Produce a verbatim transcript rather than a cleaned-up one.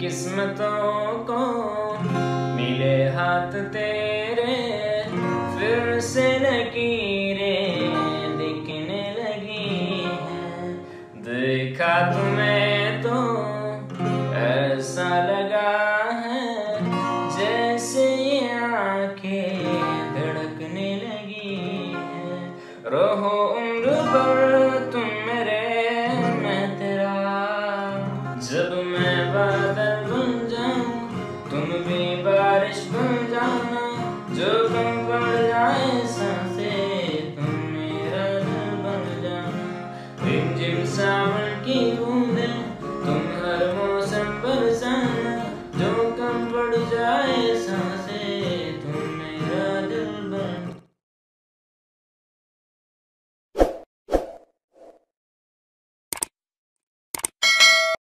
किस्मतों को मिले हाथ तेरे, फिर से लकीरें दिखने लगी हैं। देखा तुम्हें तो ऐसा लगा है जैसे आंखें धड़कने लगी हैं। रहो उम्र भर तुम मेरे, मैं तेरा। जब मैं वादा